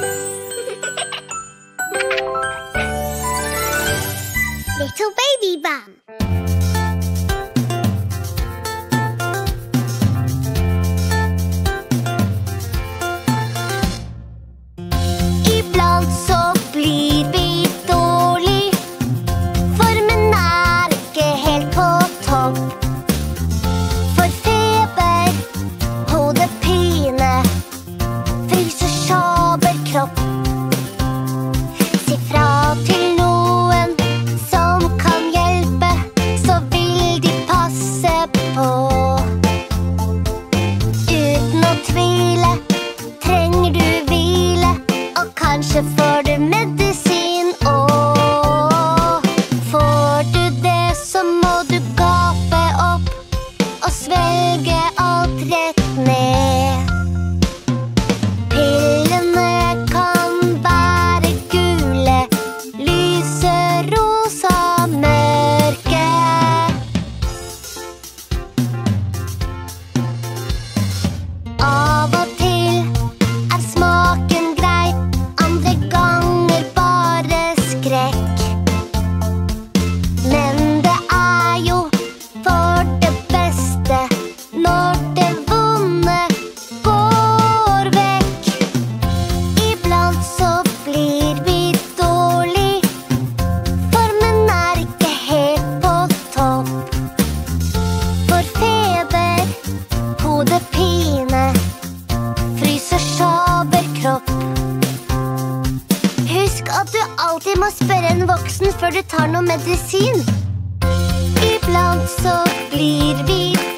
Little Baby Bum. Før du tar noe medisin. Iblant så blir vi